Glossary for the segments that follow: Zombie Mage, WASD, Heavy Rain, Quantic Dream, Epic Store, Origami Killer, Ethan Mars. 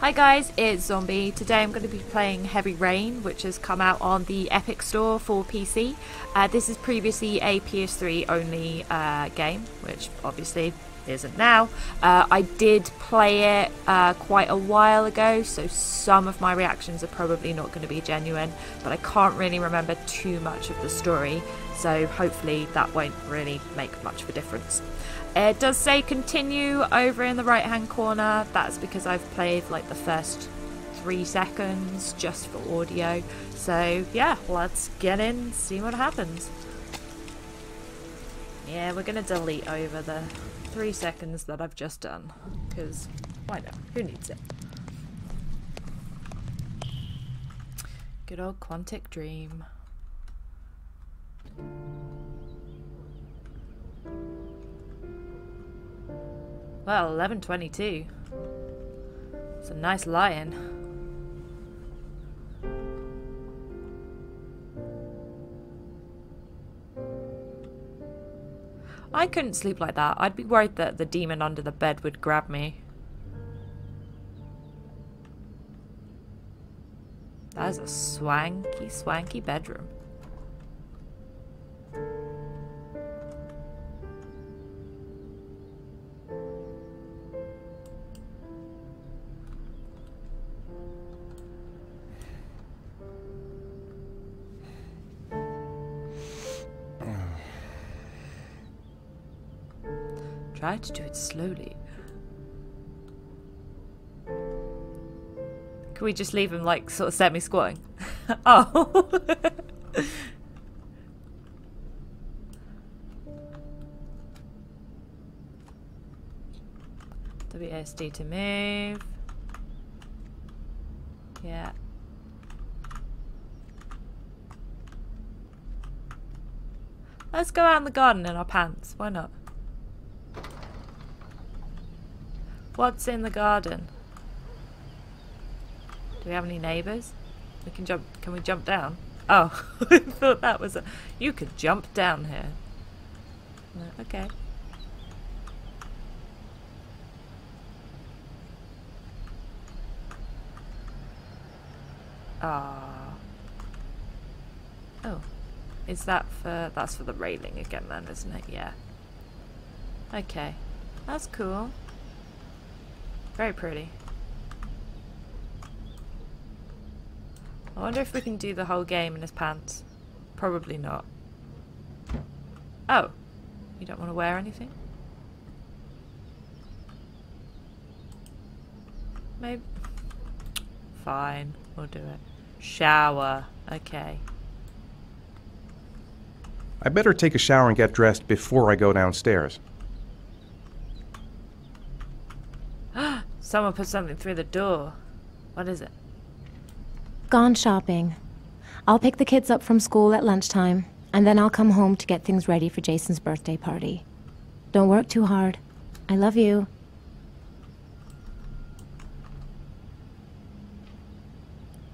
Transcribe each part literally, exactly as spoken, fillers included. Hi guys, it's Zombie. Today I'm going to be playing Heavy Rain, which has come out on the Epic Store for P C. Uh, this is previously a P S three only uh, game, which obviously isn't now. Uh, I did play it uh, quite a while ago, so some of my reactions are probably not going to be genuine, but I can't really remember too much of the story, so hopefully that won't really make much of a difference. It does say continue over in the right hand corner. That's because I've played like the first three seconds just for audio. So yeah, let's get in and see what happens. Yeah, we're going to delete over the three seconds that I've just done, because why not? Who needs it? Good old Quantic Dream. Well, eleven twenty-two. It's a nice lion. I couldn't sleep like that. I'd be worried that the demon under the bed would grab me. That is a swanky, swanky bedroom. Try to do it slowly. Can we just leave him like sort of semi-squatting? Oh! W A S D to move. Yeah. Let's go out in the garden in our pants. Why not? What's in the garden? Do we have any neighbours? We can jump. Can we jump down? Oh, I thought that was a. You could jump down here. Okay. Ah. Oh, is that for? That's for the railing again, then, isn't it? Yeah. Okay, that's cool. Very pretty. I wonder if we can do the whole game in his pants. Probably not. Oh, you don't want to wear anything? Maybe. Fine, we'll do it. Shower. Okay. I better take a shower and get dressed before I go downstairs. Someone put something through the door. What is it? Gone shopping. I'll pick the kids up from school at lunchtime, and then I'll come home to get things ready for Jason's birthday party. Don't work too hard. I love you.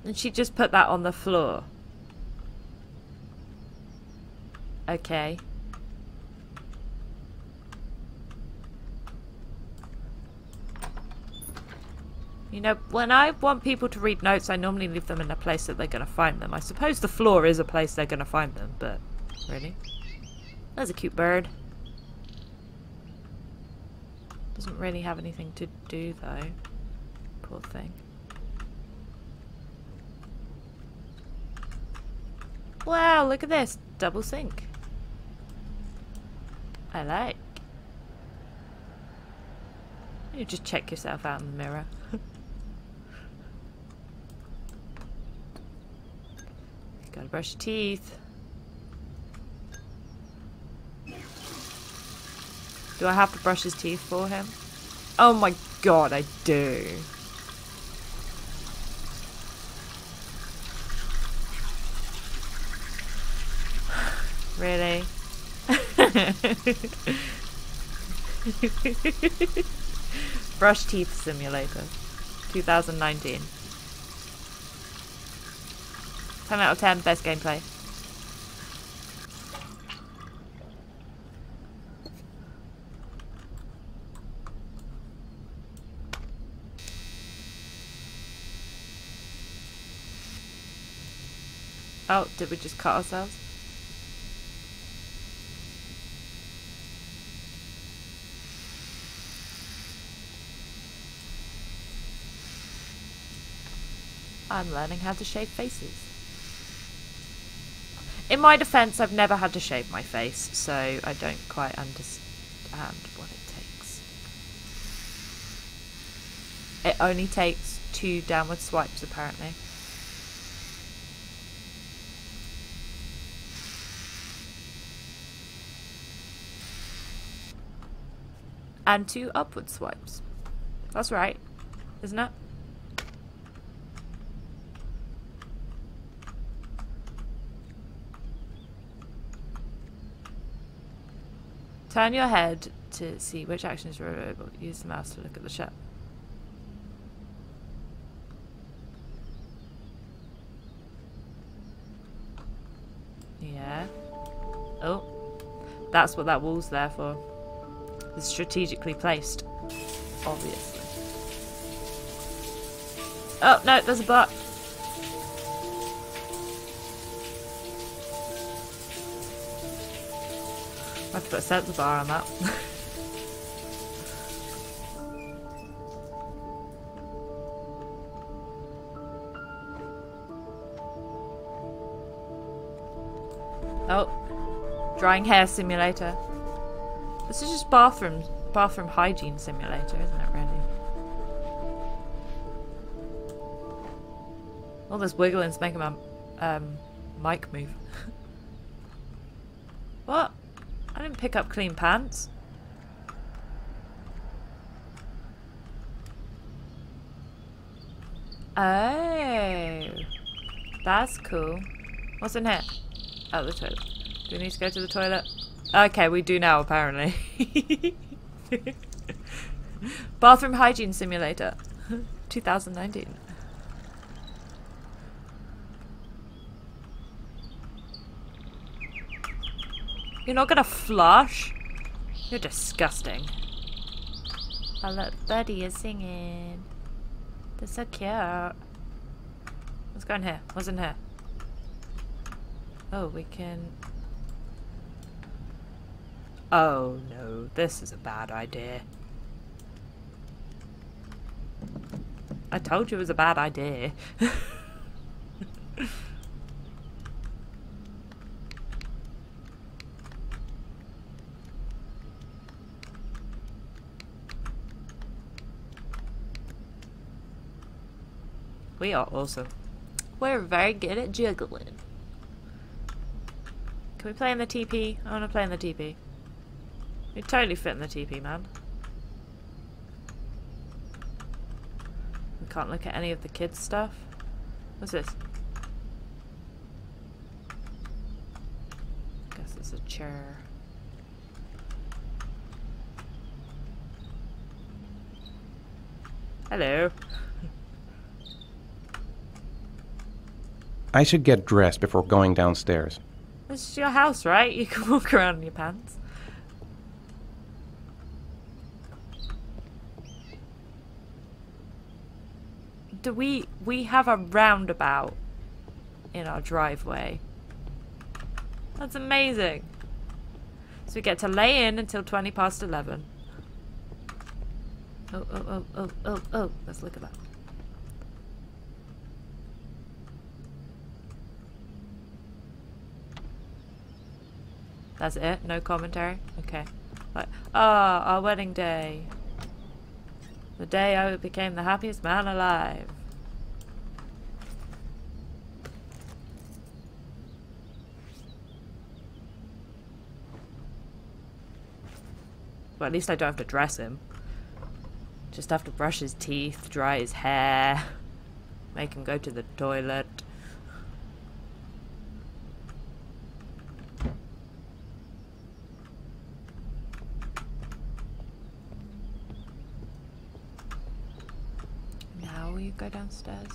And she just put that on the floor. Okay. You know, when I want people to read notes, I normally leave them in a place that they're going to find them. I suppose the floor is a place they're going to find them, but really? There's a cute bird. Doesn't really have anything to do, though. Poor thing. Wow, look at this. Double sink. I like. You just check yourself out in the mirror. Gotta brush your teeth. Do I have to brush his teeth for him? Oh my god, I do. Really? Brush teeth simulator. two thousand nineteen. ten out of ten, best gameplay. Oh, did we just cut ourselves? I'm learning how to shave faces. In my defense, I've never had to shave my face, so I don't quite understand what it takes. It only takes two downward swipes, apparently. And two upward swipes. That's right, isn't it? Turn your head to see which action is removable. Use the mouse to look at the shot. Yeah. Oh. That's what that wall's there for. It's strategically placed. Obviously. Oh, no, there's a block. I have to put a sensor bar on that. Oh, drying hair simulator. This is just bathroom bathroom hygiene simulator, isn't it? Really. All this wiggling's making my um, mic move. What? I didn't pick up clean pants. Oh, that's cool. What's in here? Oh, the toilet. Do we need to go to the toilet? Okay, we do now, apparently. Bathroom hygiene simulator, two thousand nineteen. You're not gonna flush? You're disgusting. Oh look, Birdie is singing. They're so cute. What's going here? What's in here? Oh, we can... Oh no, this is a bad idea. I told you it was a bad idea. We are awesome. We're very good at juggling. Can we play in the T P? I want to play in the T P. We totally fit in the T P, man. We can't look at any of the kids' stuff. What's this? I guess it's a chair. Hello. I should get dressed before going downstairs. This is your house, right? You can walk around in your pants. Do we... We have a roundabout in our driveway. That's amazing. So we get to lay in until twenty past eleven. Oh, oh, oh, oh, oh, oh. Let's look at that. That's it? No commentary? Okay. Like, ah, oh, our wedding day. The day I became the happiest man alive. Well, at least I don't have to dress him. Just have to brush his teeth, dry his hair, make him go to the toilet. Go downstairs.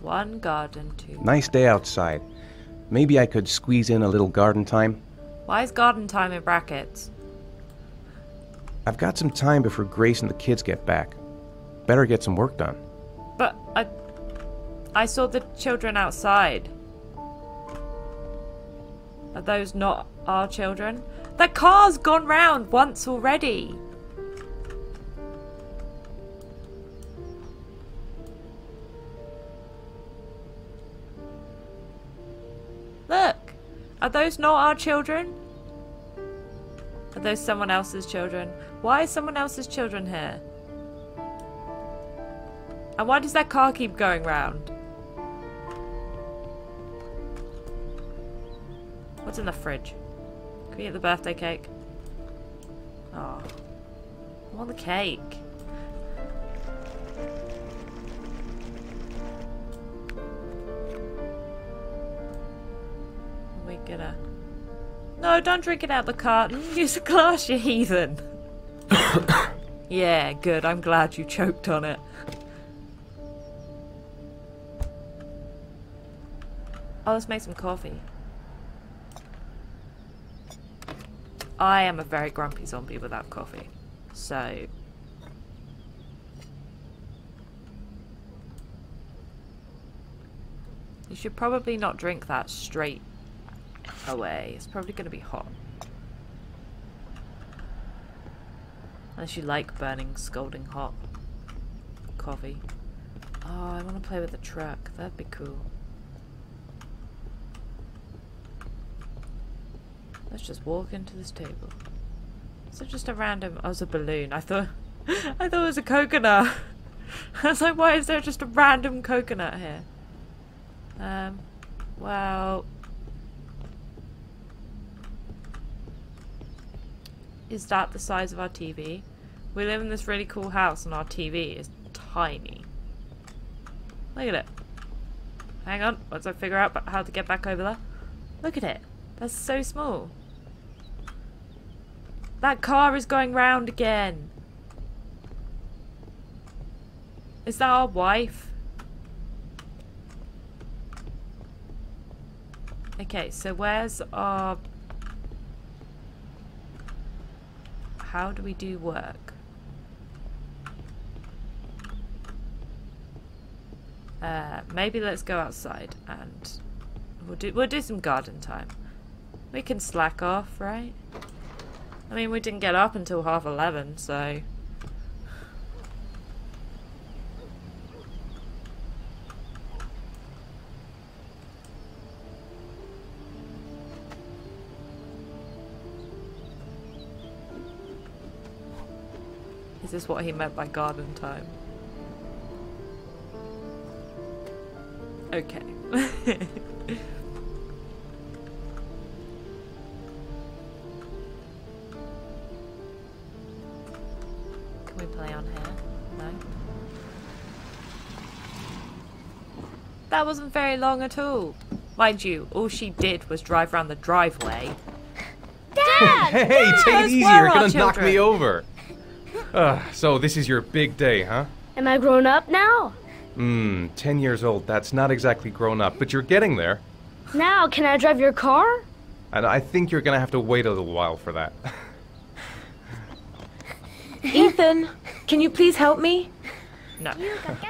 One garden too. Nice day outside. Maybe I could squeeze in a little garden time. Why is garden time in brackets? I've got some time before Grace and the kids get back. Better get some work done. But I, I saw the children outside. Are those not our children? The car's gone round once already. Look, are those not our children? Are those someone else's children? Why is someone else's children here? And why does that car keep going round? What's in the fridge? Can we eat the birthday cake? Oh, I want the cake. Gonna... No, don't drink it out the carton. Use a glass, you heathen. Yeah, good. I'm glad you choked on it. Oh, let's make some coffee. I am a very grumpy zombie without coffee. So... You should probably not drink that straight away. It's probably going to be hot. Unless you like burning, scalding hot coffee. Oh, I want to play with the truck. That'd be cool. Let's just walk into this table. Is it just a random... Oh, it's a balloon. I thought... I thought it was a coconut. I was like, why is there just a random coconut here? Um, well... Is that the size of our T V? We live in this really cool house and our T V is tiny. Look at it. Hang on, once I figure out how to get back over there. Look at it. That's so small. That car is going round again. Is that our wife? Okay, so where's our... How do we do work? Uh, maybe let's go outside and we'll do we'll do some garden time. We can slack off, right? I mean, we didn't get up until half eleven, so is this what he meant by garden time? Okay. Can we play on here? No. That wasn't very long at all. Mind you, all she did was drive around the driveway. Dad! Hey, Dad! Take it easy, you're gonna knock me over. Uh, so this is your big day, huh? Am I grown up now? Mmm, ten years old. That's not exactly grown up, but you're getting there. Now, can I drive your car? And I think you're gonna have to wait a little while for that. Ethan, can you please help me? No.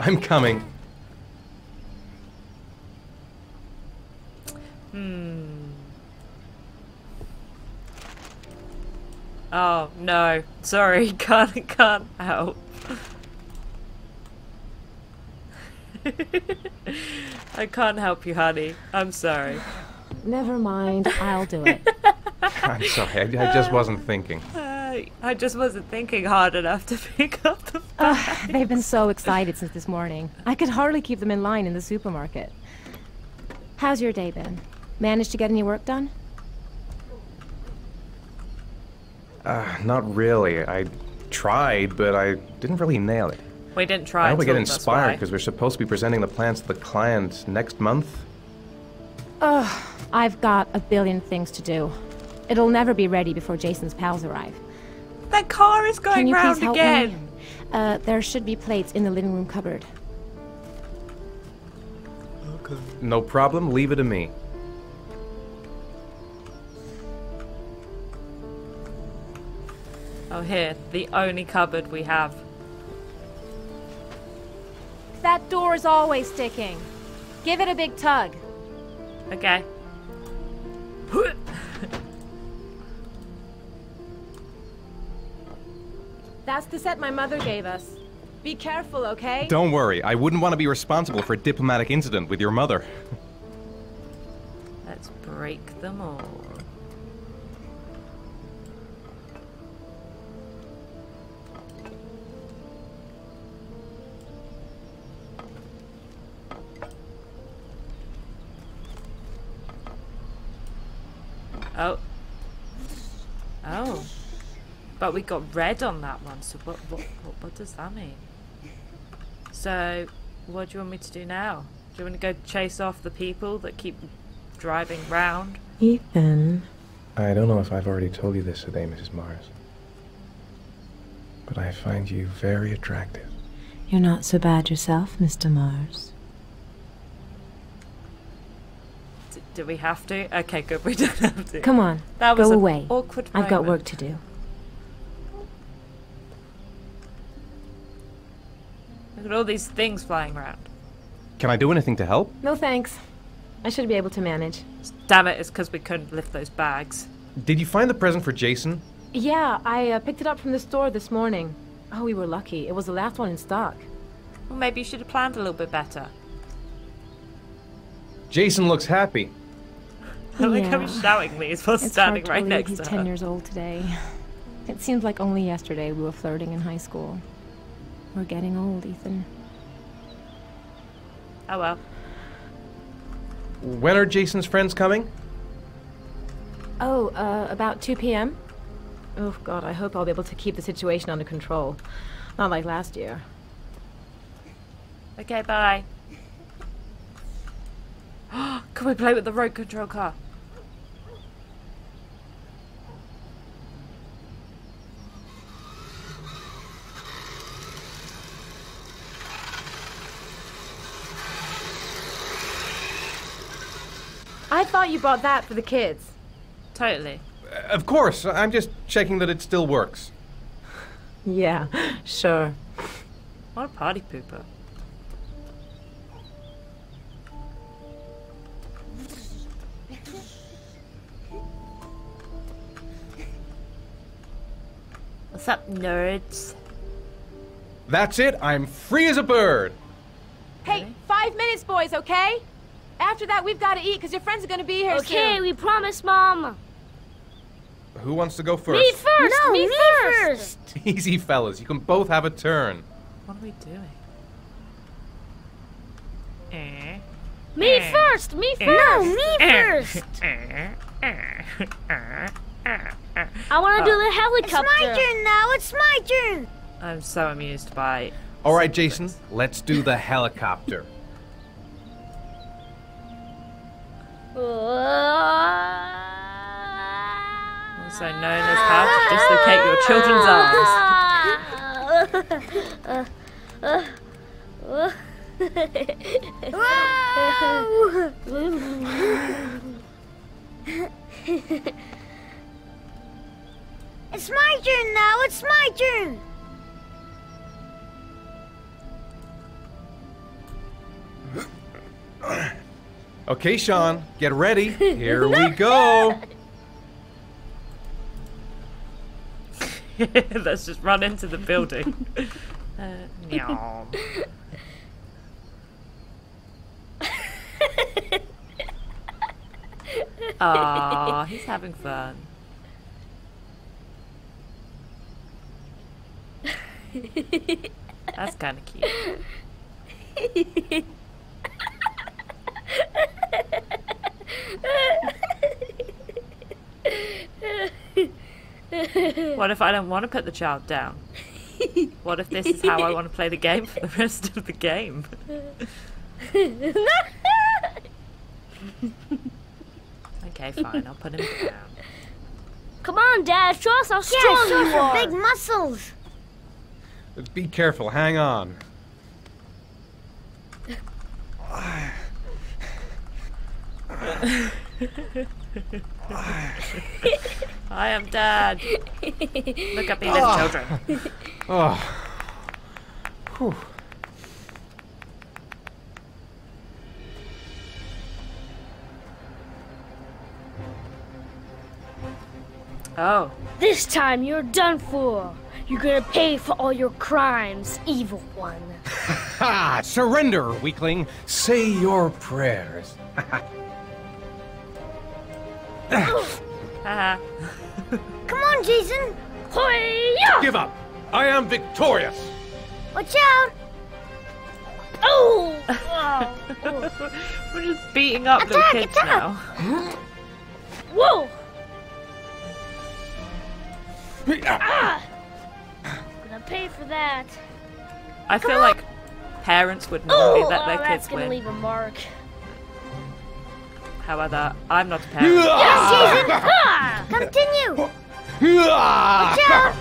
I'm coming. Hmm. Oh, no. Sorry, can't, can't help. I can't help you, honey. I'm sorry. Never mind, I'll do it. I'm sorry, I, I just wasn't thinking. Uh, I just wasn't thinking hard enough to pick up the uh, They've been so excited since this morning. I could hardly keep them in line in the supermarket. How's your day been? Managed to get any work done? Uh, not really. I tried, but I didn't really nail it. We didn't try. I hope we get inspired because we're supposed to be presenting the plans to the client next month. Ugh, I've got a billion things to do. It'll never be ready before Jason's pals arrive. That car is going round again. Can you please help me? Uh, there should be plates in the living room cupboard. No problem, leave it to me. Oh, here, the only cupboard we have. That door is always sticking. Give it a big tug. Okay. That's the set my mother gave us. Be careful, okay? Don't worry, I wouldn't want to be responsible for a diplomatic incident with your mother. Let's break them all. Oh. Oh. But we got red on that one, so what, what, what, what does that mean? So, what do you want me to do now? Do you want to go chase off the people that keep driving round? Ethan. I don't know if I've already told you this today, Missus Mars. But I find you very attractive. You're not so bad yourself, Mister Mars. D do we have to? Okay, good, we don't have to. Come on, that was go away. Awkward moment. I've got work to do. Look at all these things flying around. Can I do anything to help? No thanks. I should be able to manage. Damn it, it's because we couldn't lift those bags. Did you find the present for Jason? Yeah, I uh, picked it up from the store this morning. Oh, we were lucky. It was the last one in stock. Well, maybe you should have planned a little bit better. Jason looks happy. I like how he's shouting me as well, standing right next to her. He's ten years old today. It seems like only yesterday we were flirting in high school. We're getting old, Ethan. Oh well. When are Jason's friends coming? Oh, uh, about two P M Oh god, I hope I'll be able to keep the situation under control. Not like last year. Okay, bye. Can we play with the road control car? I thought you bought that for the kids. Totally. Uh, of course. I'm just checking that it still works. Yeah, sure. What a party pooper. What's up, nerds? That's it. I'm free as a bird. Hey, five minutes, boys, okay? After that, we've got to eat, because your friends are going to be here soon. Okay, we promise, Mom. Who wants to go first? Me first! No, me, me first. first! Easy, fellas. You can both have a turn. What are we doing? Eh. Me eh. first! Me first! No, me first! I want to oh. do the helicopter. It's my turn now. It's my turn. I'm so amused by... All right, Jason. Let's do the helicopter. Also known as how to dislocate your children's arms. It's my turn now, it's my turn! Okay, Sean, get ready. Here we go. Let's just run into the building. Uh, Aw, he's having fun. That's kind of cute. What if I don't want to put the child down? What if this is how I want to play the game for the rest of the game? Okay, fine, I'll put him down. Come on, Dad, show us how strong you are! Yeah, show us your big muscles! Be careful, hang on. I am dead. Look at me, little oh. children. Oh. Whew. Oh. This time you're done for. You're gonna pay for all your crimes, evil one. Ha! Surrender, weakling. Say your prayers. Haha. Come on, Jason. Hoya! Give up. I am victorious. Watch out! Oh! Oh. We're just beating up attack, little kids attack. now. Whoa! Ah. I'm gonna pay for that. I Come feel on. like parents would normally Ooh, let their oh, kids that's gonna win. Leave a mark. However, I'm not a parent. Yes, Jason! Continue! Watch out!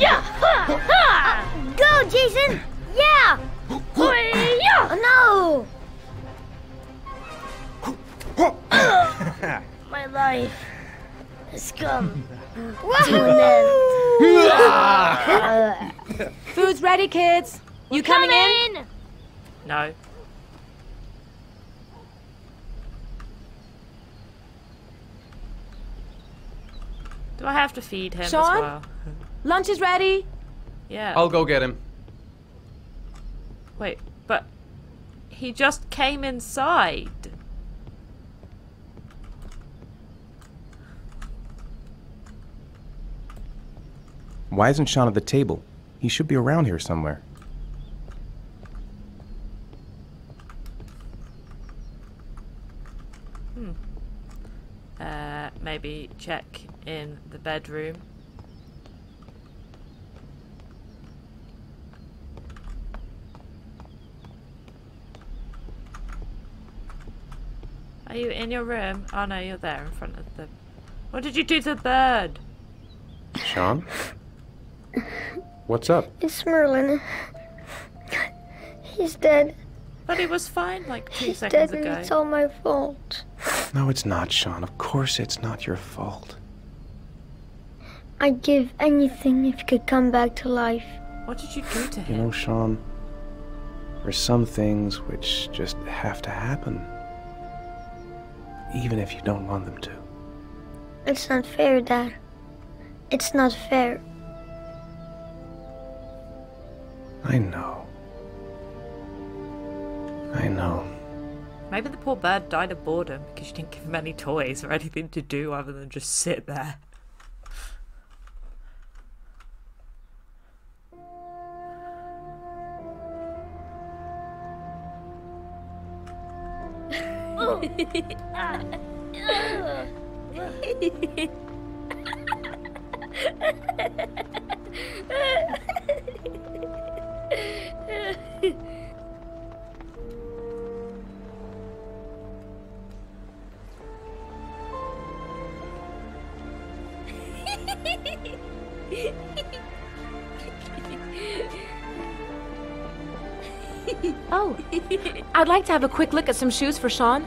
Yeah! Ha, ha. Uh, go, Jason! Yeah! Oh, no! Uh, my life has come to an end. Food's ready, kids. You coming, coming in? No. Do I have to feed him Sean? as well? Lunch is ready. Yeah. I'll go get him. Wait, but he just came inside. Why isn't Sean at the table? He should be around here somewhere. Hmm. Uh, maybe check in the bedroom. Are you in your room? Oh no, you're there in front of the... What did you do to the bird? Sean? What's up? It's Merlin. He's dead. But he was fine like two He's seconds dead ago. And it's all my fault. No, it's not, Sean. Of course it's not your fault. I'd give anything if he could come back to life. What did you do to him? You know, Sean, there's some things which just have to happen. Even if you don't want them to. It's not fair, Dad. It's not fair. I know. I know. Maybe the poor bird died of boredom because you didn't give him any toys or anything to do other than just sit there. Oh, I'd like to have a quick look at some shoes for Sean.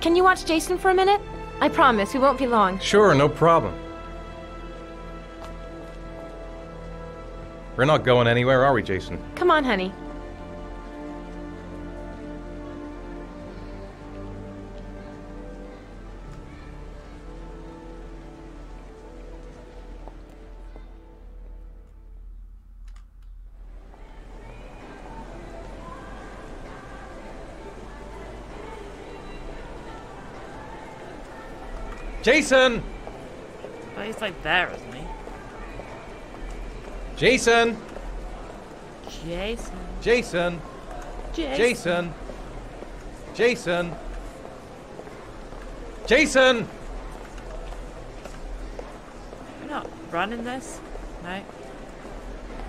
Can you watch Jason for a minute? I promise, we won't be long. Sure, no problem. We're not going anywhere, are we, Jason? Come on, honey. Jason! But he's like there, isn't he? Jason! Jason. Jason. Jason. Jason. Jason. Jason! We're not running this. No.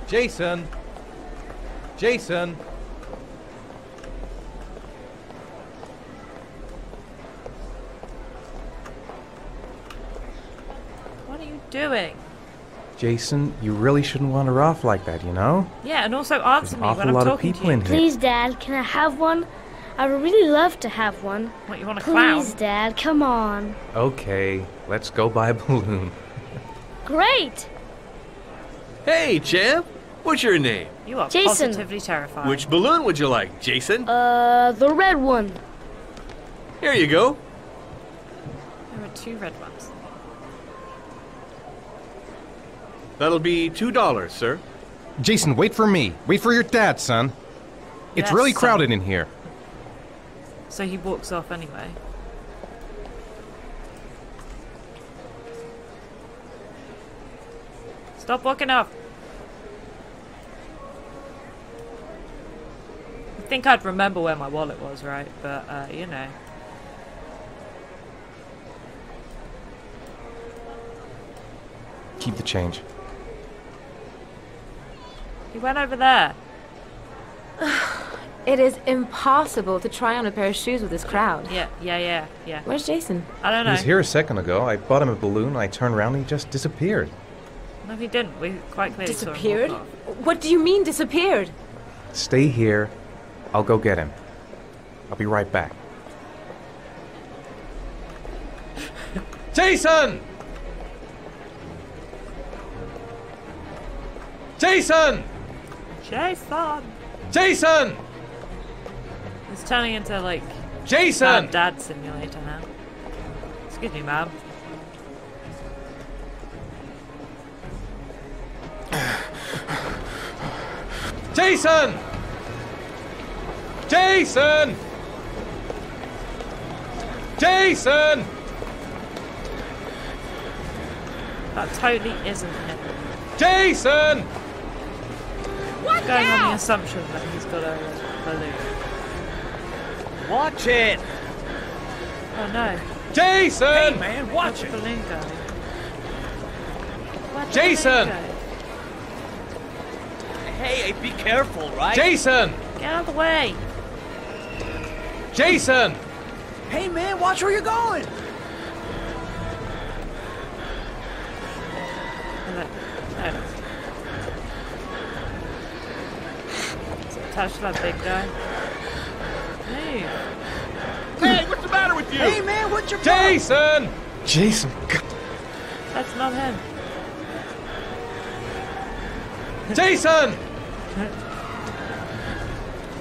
Jason. Jason. Doing? Jason, you really shouldn't wander off like that, you know? Yeah, and also answer me when I'm talking to you. Please, Dad, can I have one? I would really love to have one. What, you want a clown? Please, Dad, come on. Okay, let's go buy a balloon. Great! Hey, champ! What's your name? You are Jason. Positively terrified. Which balloon would you like, Jason? Uh, the red one. Here you go. There are two red ones. That'll be two dollars, sir. Jason, wait for me. Wait for your dad, son. It's yes, really crowded son. in here. So he walks off anyway. Stop walking off. I think I'd remember where my wallet was, right? But, uh, you know. Keep the change. He went over there. It is impossible to try on a pair of shoes with this crowd. Yeah, yeah, yeah, yeah. Where's Jason? I don't know. He was here a second ago. I bought him a balloon. I turned around and he just disappeared. No, he didn't. We quite clearly saw him. Disappeared? What do you mean disappeared? Stay here. I'll go get him. I'll be right back. Jason! Jason! Jason! Jason! It's turning into like Jason Dad Simulator now. Excuse me, ma'am. Jason! Jason! Jason! That totally isn't him. Jason! What Going now? on the assumption that he's got a balloon. Watch it! Oh no. Jason! Hey man, watch Where'd it! Balloon go? Where'd Jason! Balloon go? Hey, be careful, right? Jason! Get out of the way! Jason! Hey man, watch where you're going! Touch that big guy. Hey. Hey, what's the matter with you? Hey man, what's your Jason! Problem? Jason! That's not him. Jason!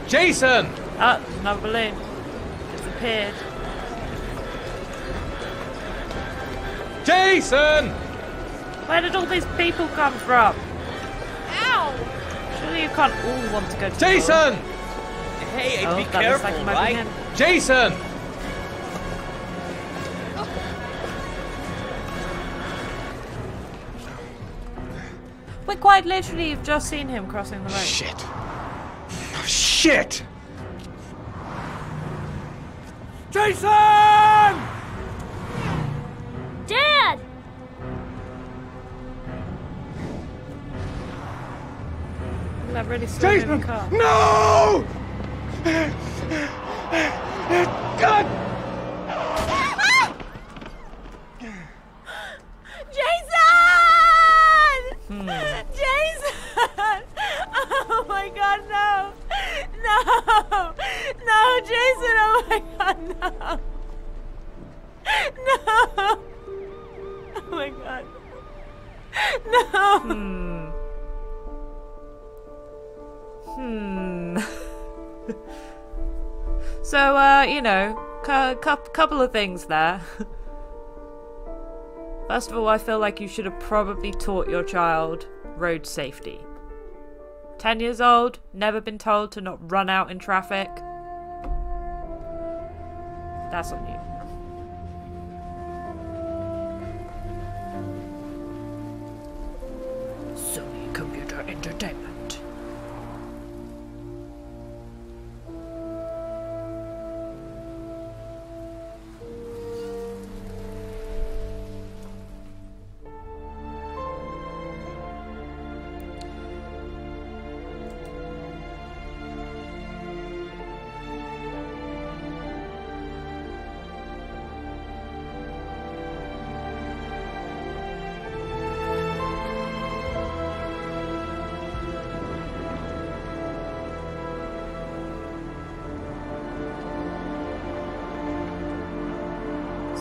Jason! Ah, oh, another balloon. It's appeared. Jason! Where did all these people come from? Ow! Surely you can't all want to go to Jason! Hey, oh, be careful, like right? Jason! We quite literally have just seen him crossing the road. Shit. Oh, shit! Jason! Dad! That really scared me in the car. No! God! Couple of things there. First of all, I feel like you should have probably taught your child road safety. Ten years old, never been told to not run out in traffic. That's on you. Sony Computer Entertainment.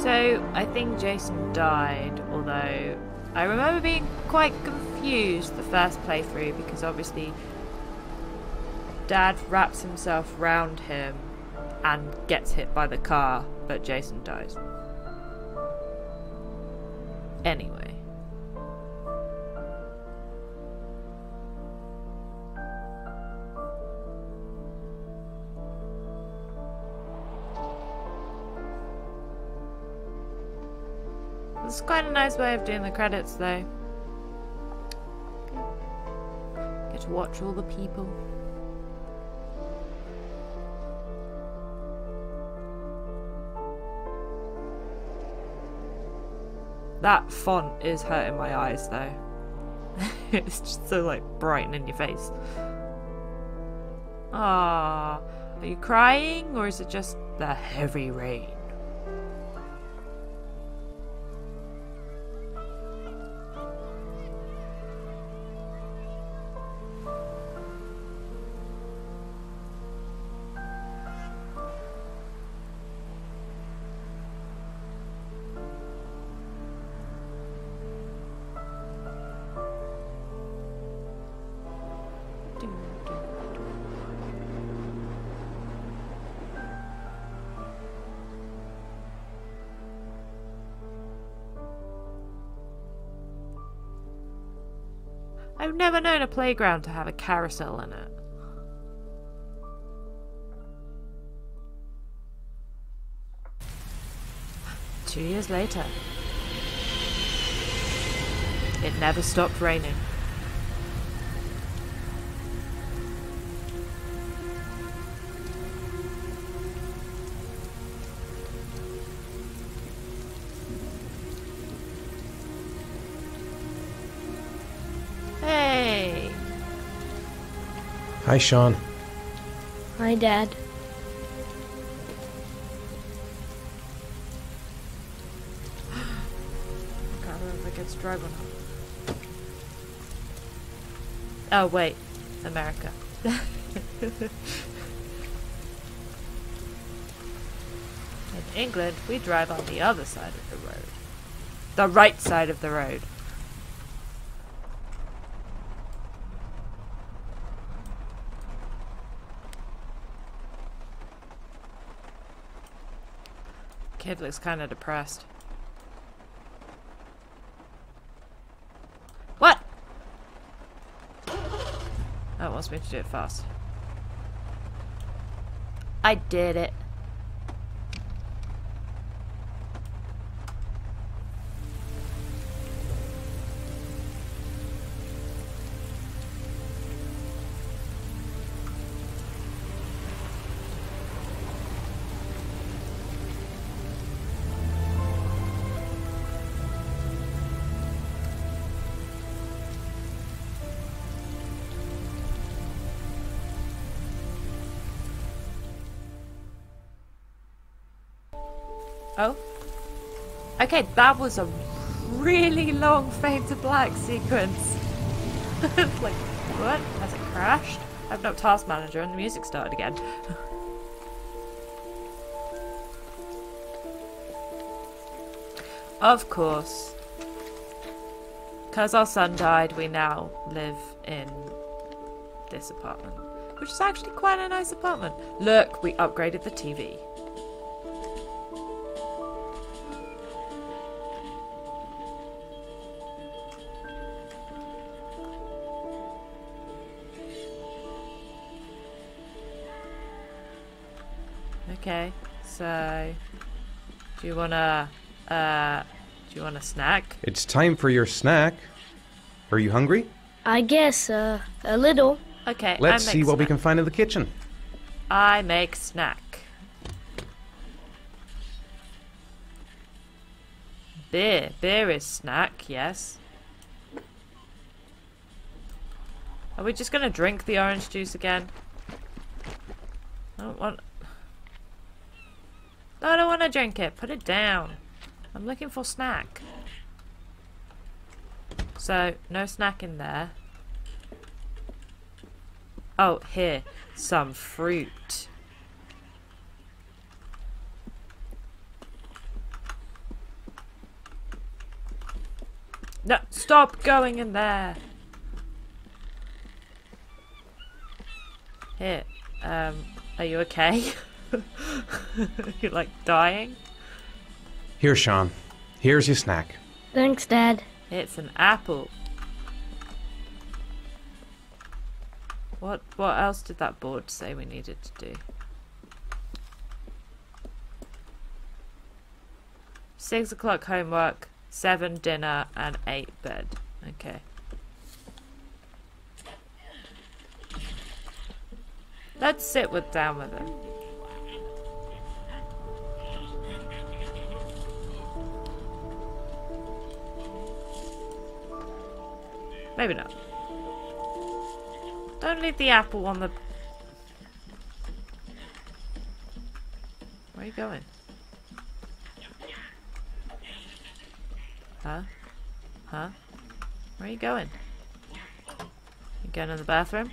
So I think Jason died, although I remember being quite confused the first playthrough because obviously Dad wraps himself round him and gets hit by the car, but Jason dies. Anyway. It's quite a nice way of doing the credits, though. Okay. Get to watch all the people. That font is hurting my eyes, though. It's just so, like, bright and in your face. Ah, are you crying, or is it just the heavy rain? I've never known a playground to have a carousel in it. Two years later. It never stopped raining. Hi, Sean. Hi, Dad. I can't remember if it gets dry or not. Oh, wait. America. I In England, we drive on the other side of the road. The right side of the road. Kid looks kind of depressed. What? Oh, it wants me to do it fast. I did it. Oh. Okay, that was a really long fade to black sequence. It's like, what? Has it crashed? I opened up Task Manager and the music started again. Of course. Because our son died, we now live in this apartment. Which is actually quite a nice apartment. Look, we upgraded the T V. Okay, so do you wanna uh do you want a snack? It's time for your snack. Are you hungry? I guess uh a little. Okay. Let's see what we can find in the kitchen. I make snack. Beer. Beer is snack, yes. Are we just gonna drink the orange juice again? I don't want I don't want to drink it. Put it down. I'm looking for snack. So, no snack in there. Oh, here. Some fruit. No, stop going in there. Here, um, are you okay? You're like dying? Here, Sean. Here's your snack. Thanks, Dad. It's an apple. What what else did that board say we needed to do? Six o'clock homework, seven dinner, and eight bed. Okay. Let's sit with down with it. Maybe not. Don't leave the apple on the... Where are you going? Huh? Huh? Where are you going? You going to the bathroom?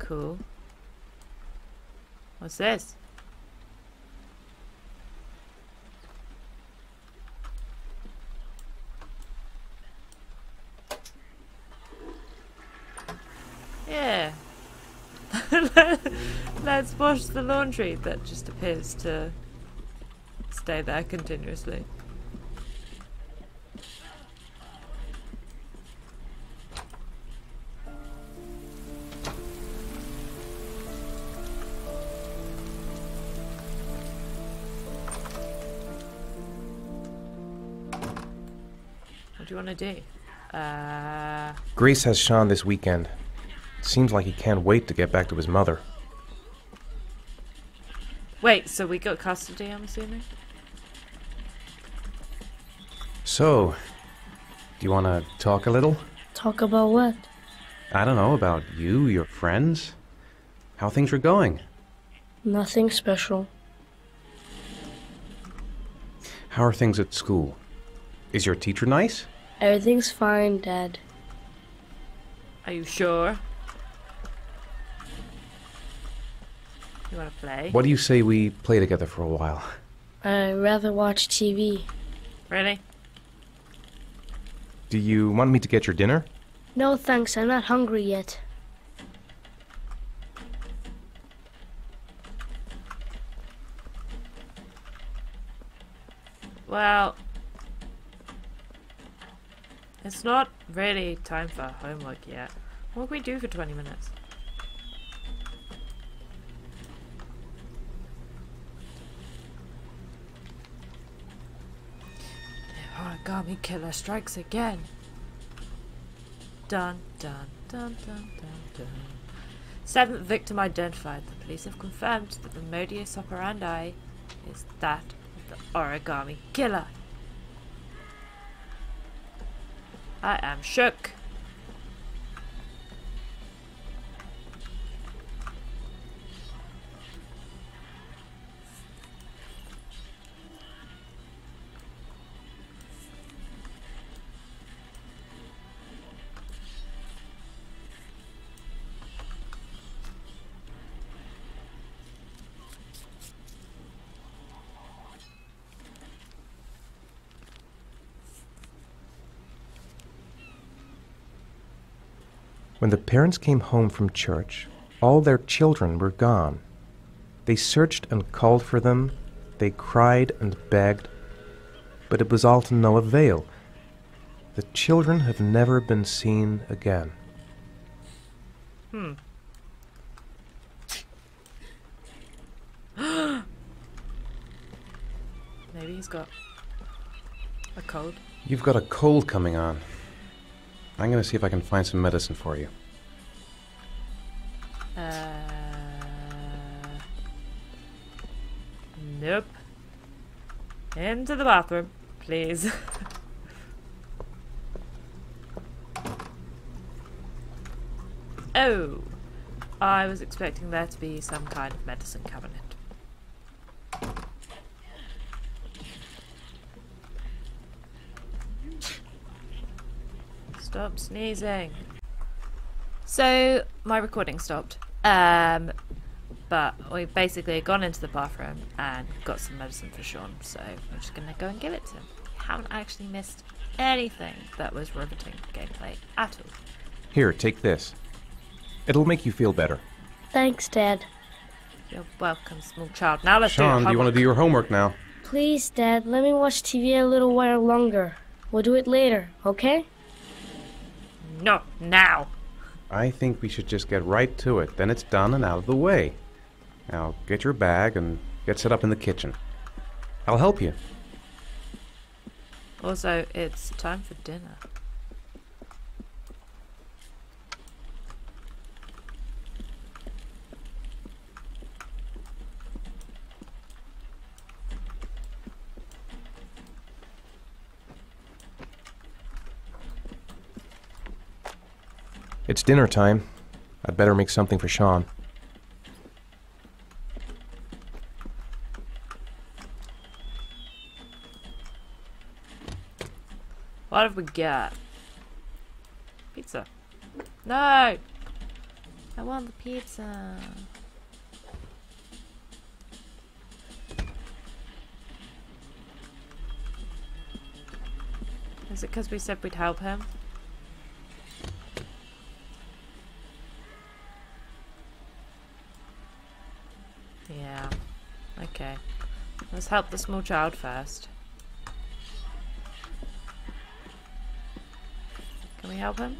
Cool. What's this? Yeah. Let's wash the laundry that just appears to stay there continuously. What do you want to do? Uh... Grace has Sean this weekend. Seems like he can't wait to get back to his mother. Wait, so we got custody, I'm assuming? So, do you want to talk a little? Talk about what? I don't know, about you, your friends? How things were going? Nothing special. How are things at school? Is your teacher nice? Everything's fine, Dad. Are you sure? You want to play? What do you say we play together for a while? I'd rather watch T V. Really? Do you want me to get your dinner? No, thanks. I'm not hungry yet. Well, it's not really time for homework yet. What can we do for twenty minutes? Origami Killer strikes again. Dun dun dun dun dun dun. Seventh victim identified. The police have confirmed that the modus operandi is that of the Origami Killer. I am shook. When the parents came home from church, all their children were gone. They searched and called for them, they cried and begged, but it was all to no avail. The children have never been seen again. Hmm. Maybe he's got a cold. You've got a cold coming on. I'm gonna see if I can find some medicine for you. Uh, nope. Into the bathroom, please. Oh, I was expecting there to be some kind of medicine cabinet. Stop sneezing. So my recording stopped. Um, But we've basically gone into the bathroom and got some medicine for Sean, so we're just going to go and give it to him. I haven't actually missed anything that was riveting gameplay at all. Here, take this. It'll make you feel better. Thanks, Dad. You're welcome, small child. Now let's do your homework. Sean, do you want to do your homework now? Please, Dad, let me watch T V a little while longer. We'll do it later, okay? No, now. I think we should just get right to it. Then it's done and out of the way. Now, get your bag and get set up in the kitchen. I'll help you. Also, it's time for dinner. It's dinner time. I'd better make something for Sean. What have we got? Pizza. No! I want the pizza. Is it because we said we'd help him? Yeah. Okay. Let's help the small child first. Can we help him?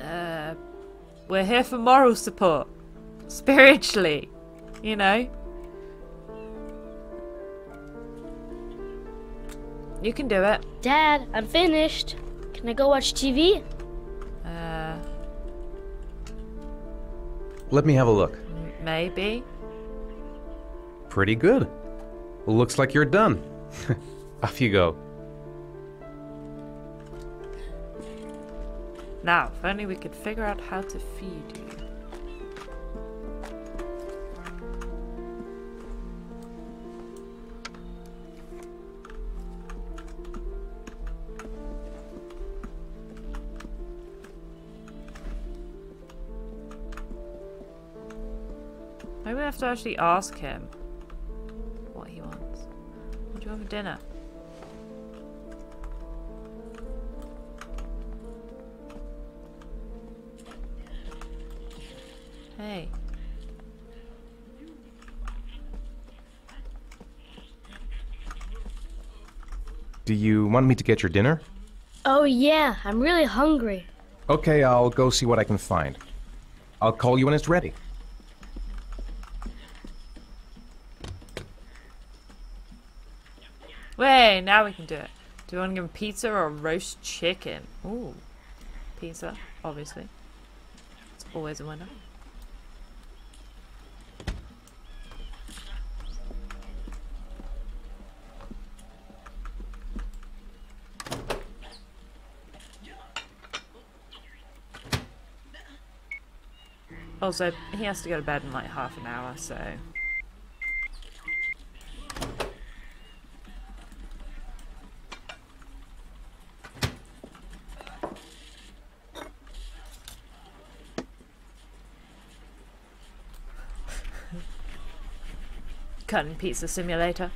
Uh, we're here for moral support. Spiritually, you know? You can do it. Dad, I'm finished. Can I go watch T V? Uh... Let me have a look. Maybe. Pretty good. Looks like you're done. Off you go. Now, if only we could figure out how to feed you. Maybe we have to actually ask him what he wants. What do you want for dinner? Hey. Do you want me to get your dinner? Oh yeah, I'm really hungry. Okay, I'll go see what I can find. I'll call you when it's ready. Way, now we can do it. Do you want to give him pizza or roast chicken? Ooh. Pizza, obviously. It's always a winner. Also, he has to go to bed in like half an hour, so... Cutting pizza simulator.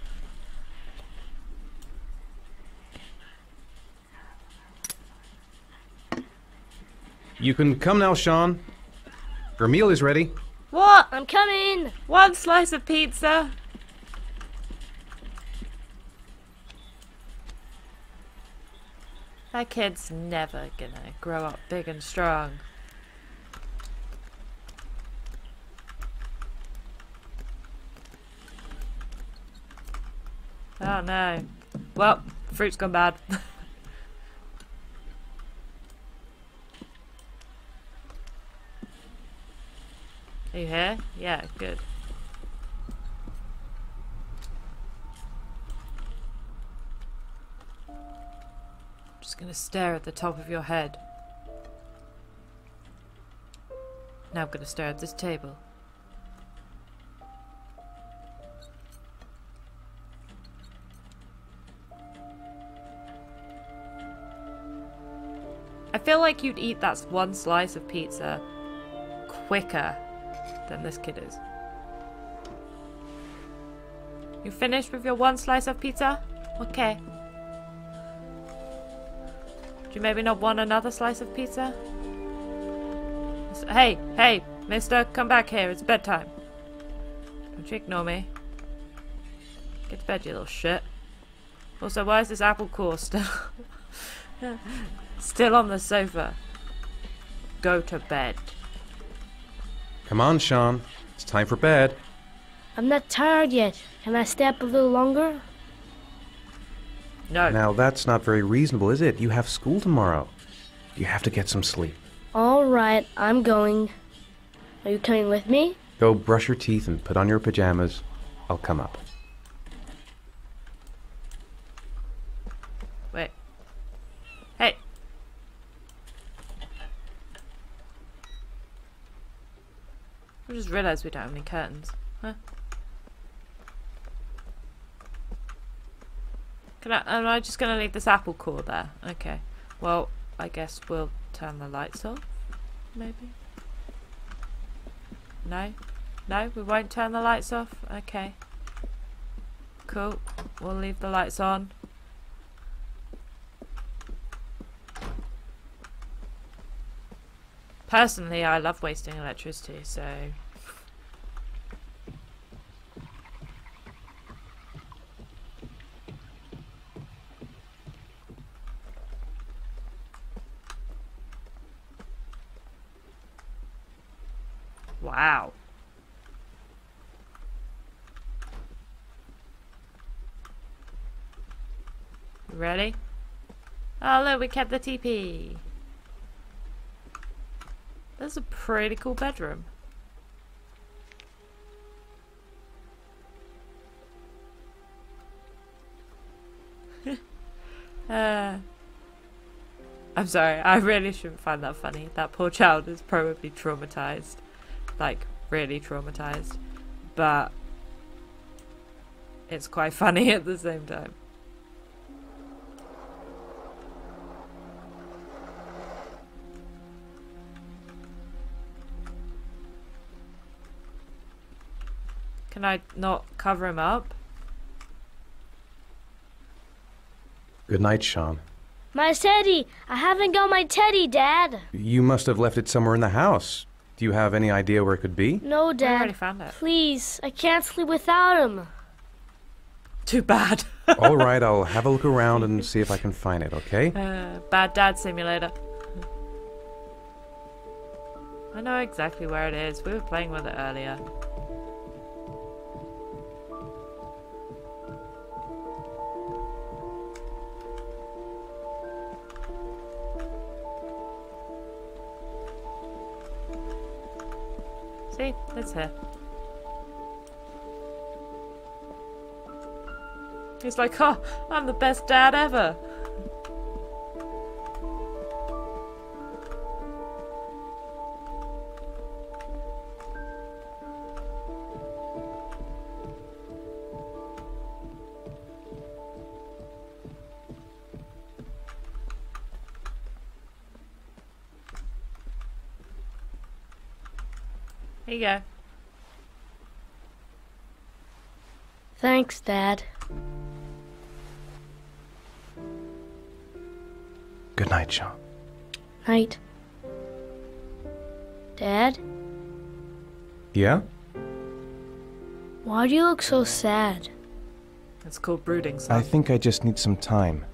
You can come now, Sean. Your meal is ready. What? I'm coming. One slice of pizza. That kid's never gonna grow up big and strong. Oh no. Well, fruit's gone bad. Are you here? Yeah, good. I'm just gonna stare at the top of your head. Now I'm gonna stare at this table. I feel like you'd eat that one slice of pizza quicker than this kid is. You finished with your one slice of pizza? Okay. Do you maybe not want another slice of pizza? Hey, hey, mister, come back here. It's bedtime. Don't you ignore me. Get to bed, you little shit. Also, why is this apple core still... still on the sofa? Go to bed. Come on, Sean. It's time for bed. I'm not tired yet. Can I stay up a little longer? No. Now, that's not very reasonable, is it? You have school tomorrow. You have to get some sleep. All right, I'm going. Are you coming with me? Go brush your teeth and put on your pajamas. I'll come up. Wait. Hey. I just realized we don't have any curtains. Huh? Can I, am I just going to leave this apple core there? Okay. Well, I guess we'll turn the lights off, maybe? No? No? We won't turn the lights off? Okay. Cool. We'll leave the lights on. Personally, I love wasting electricity, so... Wow. Ready? Oh look, we kept the teepee. This is a pretty cool bedroom. uh, I'm sorry, I really shouldn't find that funny. That poor child is probably traumatized. Like, really traumatized, but it's quite funny at the same time. Can I not cover him up? Good night, Sean. My teddy! I haven't got my teddy, Dad! You must have left it somewhere in the house. Do you have any idea where it could be? No, Dad. I already found it. Please, I can't sleep without him. Too bad. All right, I'll have a look around and see if I can find it, okay? Uh, bad Dad simulator. I know exactly where it is. We were playing with it earlier. See, it's here. He's like, oh, I'm the best dad ever. Here you go. Thanks, Dad. Good night, Sean. Night. Dad? Yeah? Why do you look so sad? That's called brooding, son. I think I just need some time.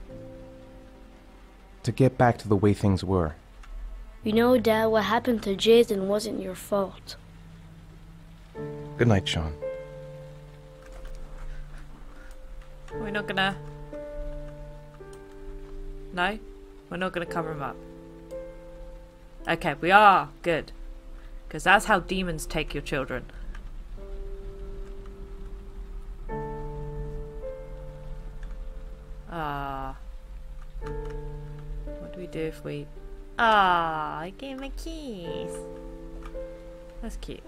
To get back to the way things were. You know, Dad, what happened to Jason wasn't your fault. Good night, Sean. We're not gonna... No? We're not gonna cover him up. Okay, we are. Good. Because that's how demons take your children. Ah. What do we do if we... Ah, I gave him a kiss. That's cute.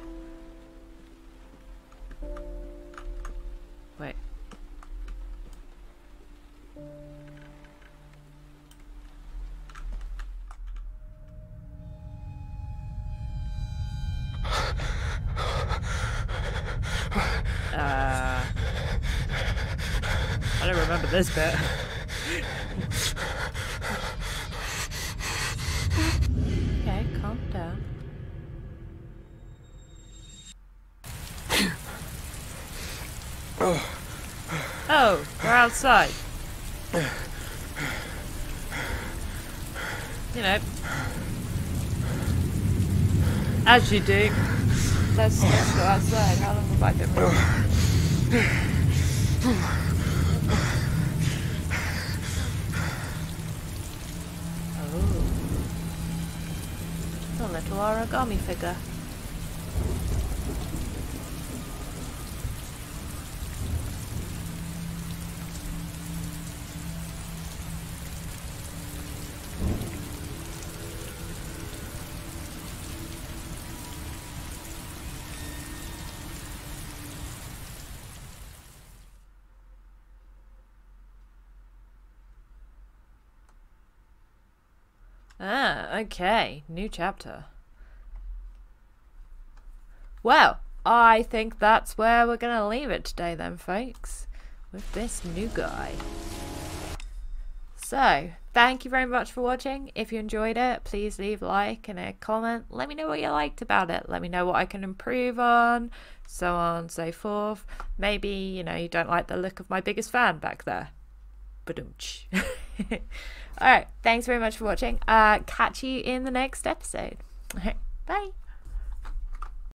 Wait. Uh, I don't remember this bit. Okay, calm down. Oh, we're outside. You know, as you do. Let's, let's go outside. How long have I been running? Oh, a little origami figure. Ah, okay. New chapter. Well, I think that's where we're going to leave it today then, folks. With this new guy. So, thank you very much for watching. If you enjoyed it, please leave a like and a comment. Let me know what you liked about it. Let me know what I can improve on. So on and so forth. Maybe, you know, you don't like the look of my biggest fan back there. Ba-doomch. Alright, thanks very much for watching. Uh, catch you in the next episode. Alright, bye.